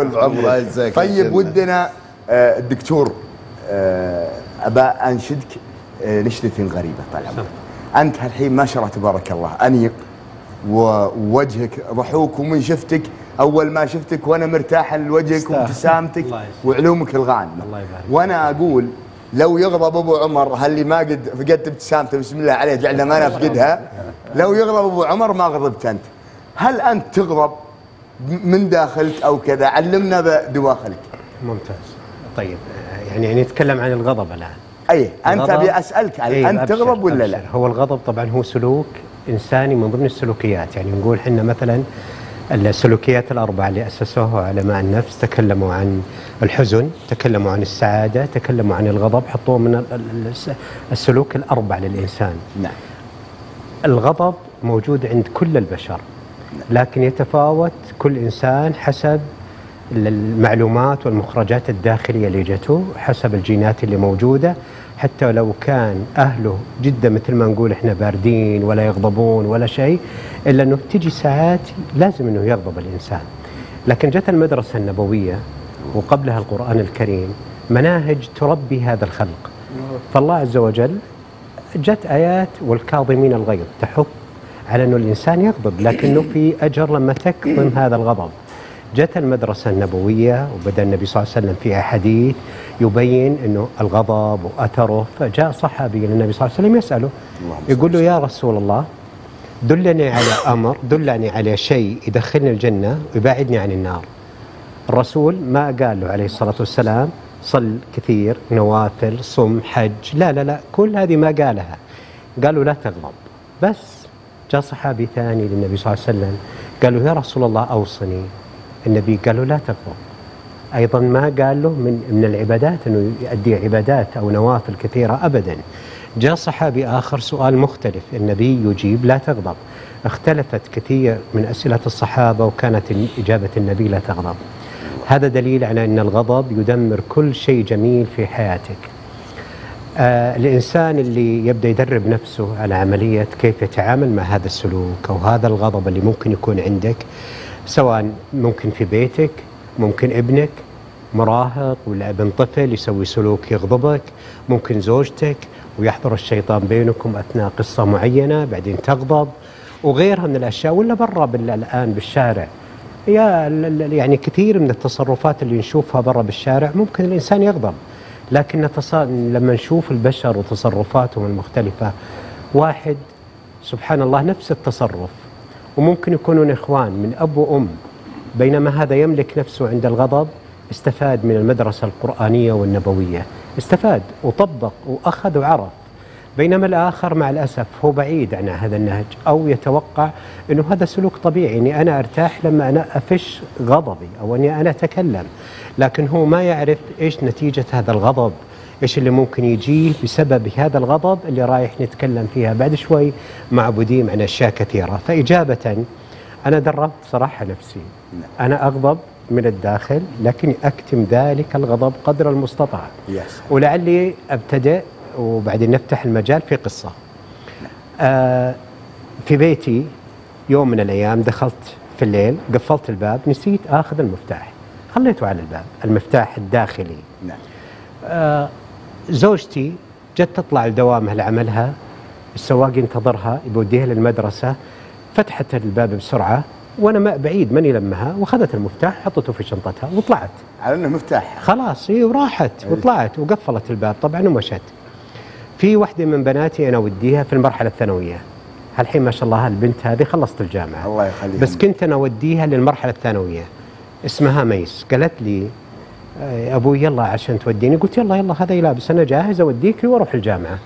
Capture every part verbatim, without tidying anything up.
الله يجزاك. طيب ودنا الدكتور ابا انشدك نشدة غريبة طال. انت هالحين ما شاء الله تبارك الله انيق ووجهك ضحوك، ومن شفتك اول ما شفتك وانا مرتاح لوجهك وابتسامتك وعلومك الغانمة. الله يبارك. وانا اقول لو يغضب ابو عمر، هاللي ما قد فقدت ابتسامته بسم الله عليه جعلنا ما نفقدها، لو يغضب ابو عمر ما غضبت انت. هل انت تغضب من داخلك او كذا؟ علمنا بدواخلك. ممتاز. طيب يعني يعني نتكلم عن الغضب الان. اي انت ابي اسالك هل أيه انت تغضب ولا لا؟ هو الغضب طبعا هو سلوك انساني من ضمن السلوكيات، يعني نقول احنا مثلا السلوكيات الاربعه اللي اسسوها علماء النفس تكلموا عن الحزن، تكلموا عن السعاده، تكلموا عن الغضب، حطوه من السلوك الاربع للانسان. نعم. الغضب موجود عند كل البشر، لكن يتفاوت كل إنسان حسب المعلومات والمخرجات الداخلية اللي جته، حسب الجينات اللي موجودة. حتى لو كان أهله جدا مثل ما نقول إحنا باردين ولا يغضبون ولا شيء، إلا أنه تجي ساعات لازم أنه يغضب الإنسان. لكن جت المدرسة النبوية وقبلها القرآن الكريم، مناهج تربي هذا الخلق. فالله عز وجل جت آيات والكاظمين الغيظ، تحب على أنه الإنسان يغضب لكنه في أجر لما تكظم هذا الغضب. جت المدرسة النبوية وبدأ النبي صلى الله عليه وسلم فيها حديث يبين أنه الغضب وأثره. فجاء صحابي للنبي صلى الله عليه وسلم يسأله، يقول له يا رسول الله دلني على أمر، دلني على شيء يدخلني الجنة ويبعدني عن النار. الرسول ما قال له عليه الصلاة والسلام صل كثير، نوافل، صم، حج، لا لا لا، كل هذه ما قالها. قالوا لا تغضب بس. جاء صحابي ثاني للنبي صلى الله عليه وسلم قال له يا رسول الله أوصني. النبي قال له لا تغضب. أيضا ما قال له من من العبادات أنه يؤدي عبادات أو نوافل كثيرة أبدا. جاء صحابي آخر سؤال مختلف، النبي يجيب لا تغضب. اختلفت كثير من أسئلة الصحابة وكانت إجابة النبي لا تغضب. هذا دليل على أن الغضب يدمر كل شيء جميل في حياتك. آه الإنسان اللي يبدأ يدرب نفسه على عملية كيف يتعامل مع هذا السلوك أو هذا الغضب اللي ممكن يكون عندك، سواء ممكن في بيتك، ممكن ابنك مراهق ولا ابن طفل يسوي سلوك يغضبك، ممكن زوجتك ويحضر الشيطان بينكم أثناء قصة معينة بعدين تغضب، وغيرها من الأشياء. ولا برا الآن بالشارع، يا يعني كثير من التصرفات اللي نشوفها برا بالشارع ممكن الإنسان يغضب، لكن لما نشوف البشر وتصرفاتهم المختلفة، واحد سبحان الله نفس التصرف وممكن يكونون إخوان من أب وأم، بينما هذا يملك نفسه عند الغضب. استفاد من المدرسة القرآنية والنبوية، استفاد وطبق وأخذ وعرف، بينما الآخر مع الأسف هو بعيد عن هذا النهج، أو يتوقع أنه هذا سلوك طبيعي، أني أنا أرتاح لما أنا أفش غضبي أو أني أنا أتكلم. لكن هو ما يعرف إيش نتيجة هذا الغضب، إيش اللي ممكن يجيه بسبب هذا الغضب اللي رايح نتكلم فيها بعد شوي مع بديم عن أشياء كثيرة. فإجابة، أنا دربت صراحة نفسي، أنا أغضب من الداخل لكن أكتم ذلك الغضب قدر المستطاع. ولعلي أبتدأ وبعدين نفتح المجال في قصة. آه في بيتي يوم من الأيام دخلت في الليل، قفلت الباب، نسيت آخذ المفتاح، خليته على الباب، المفتاح الداخلي. آه زوجتي جت تطلع لدوامها لعملها، السواق ينتظرها يوديها للمدرسة، فتحت الباب بسرعة وانا ما بعيد ماني لمها، واخذت المفتاح حطته في شنطتها وطلعت على انه مفتاح خلاص. هي وراحت وطلعت وقفلت الباب طبعا ومشت. في واحدة من بناتي أنا وديها في المرحلة الثانوية، هالحين ما شاء الله البنت هذه خلصت الجامعة الله يخليها، بس كنت أنا وديها للمرحلة الثانوية، اسمها ميس. قالت لي أبوي يلا عشان توديني، قلت يلا يلا هذا يلابس أنا جاهز أوديك وأروح الجامعة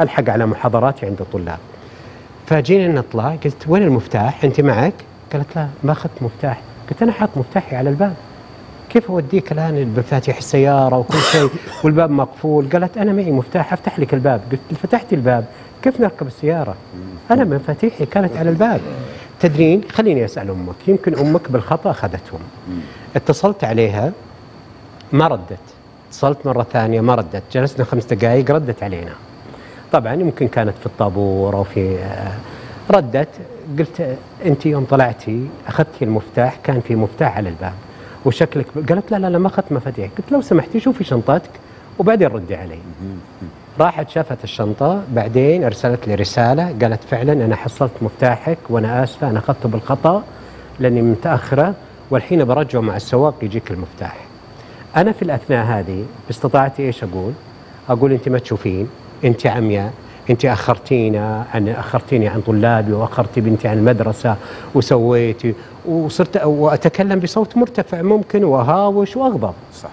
ألحق على محاضراتي عند الطلاب. فجينا نطلع قلت وين المفتاح أنت معك؟ قالت لا ما أخذت مفتاح. قلت أنا حاط مفتاحي على الباب، كيف أوديك الآن بمفاتيح السيارة وكل شيء والباب مقفول؟ قالت أنا معي مفتاح أفتح لك الباب. قلت فتحت الباب كيف نركب السيارة؟ أنا مفاتيحي كانت على الباب. تدرين خليني أسأل أمك، يمكن أمك بالخطأ أخذتهم. اتصلت عليها ما ردت، اتصلت مرة ثانية ما ردت، جلسنا خمس دقائق ردت علينا. طبعا يمكن كانت في الطابور أو في ردت. قلت أنت يوم طلعتي أخذتي المفتاح كان في مفتاح على الباب وشكلك ب... قالت لا لا لا ما اخذت مفاتيح. قلت لو سمحتي شوفي شنطتك وبعدين ردي علي. راحت شافت الشنطه، بعدين ارسلت لي رساله قالت فعلا انا حصلت مفتاحك وانا اسفه انا اخذته بالخطا لاني متاخره والحين برجعه مع السواق يجيك المفتاح. انا في الاثناء هذه باستطاعتي ايش اقول؟ اقول انت ما تشوفين، انت عمياء، انت اخرتينا عن اخرتيني عن طلابي واخرتي بنتي عن المدرسه وسويتي، وصرت واتكلم بصوت مرتفع ممكن واهاوش واغضب. صح.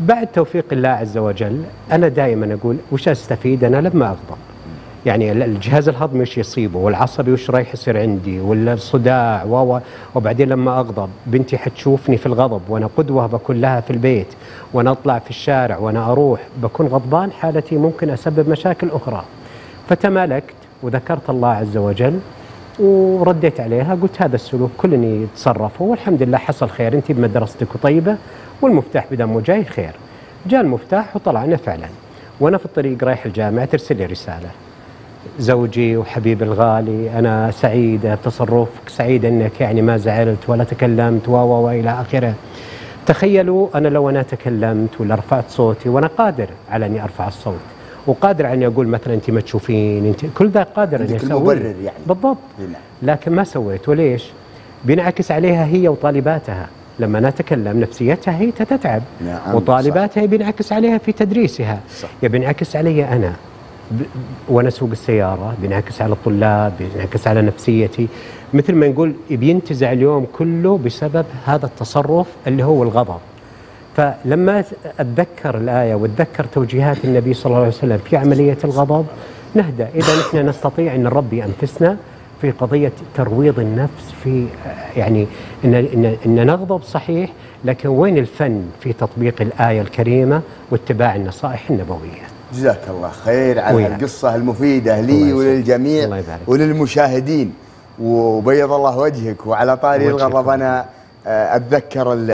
بعد توفيق الله عز وجل انا دائما اقول وش استفيد انا لما اغضب؟ يعني الجهاز الهضمي وش يصيبه، والعصبي وش رايح يصير عندي، والصداع و وبعدين لما اغضب بنتي حتشوفني في الغضب وانا قدوه بكون لها في البيت، وانا اطلع في الشارع وانا اروح بكون غضبان حالتي ممكن اسبب مشاكل اخرى. فتمالكت وذكرت الله عز وجل ورديت عليها قلت هذا السلوك كلني يتصرفه والحمد لله حصل خير، انت بمدرستك وطيبه والمفتاح بدمه جاي خير. جاء المفتاح وطلعنا فعلا. وانا في الطريق رايح الجامعه ترسل لي رساله زوجي وحبيبي الغالي انا سعيده بتصرفك، سعيده انك يعني ما زعلت ولا تكلمت و و والى اخره. تخيلوا انا لو انا تكلمت ولا رفعت صوتي، وانا قادر على اني ارفع الصوت وقادر اني اقول مثلا انت ما تشوفين، انت كل ذا قادر اني اسويه مبرر يعني بالضبط، لكن ما سويت. وليش؟ بينعكس عليها هي وطالباتها، لما انا اتكلم نفسيتها هي تتعب. نعم وطالباتها بينعكس عليها في تدريسها، بينعكس علي انا وانا اسوق السياره، بينعكس على الطلاب، بينعكس على نفسيتي، مثل ما نقول بينتزع اليوم كله بسبب هذا التصرف اللي هو الغضب. فلما اتذكر الايه واتذكر توجيهات النبي صلى الله عليه وسلم في عمليه الغضب نهدى، اذا احنا نستطيع ان نربي انفسنا في قضيه ترويض النفس، في يعني ان ان, إن نغضب صحيح، لكن وين الفن في تطبيق الايه الكريمه واتباع النصائح النبويه. جزاك الله خير على القصة المفيدة لي وللجميع وللمشاهدين، وبيض الله وجهك. وعلى طاري الغضب أنا أتذكر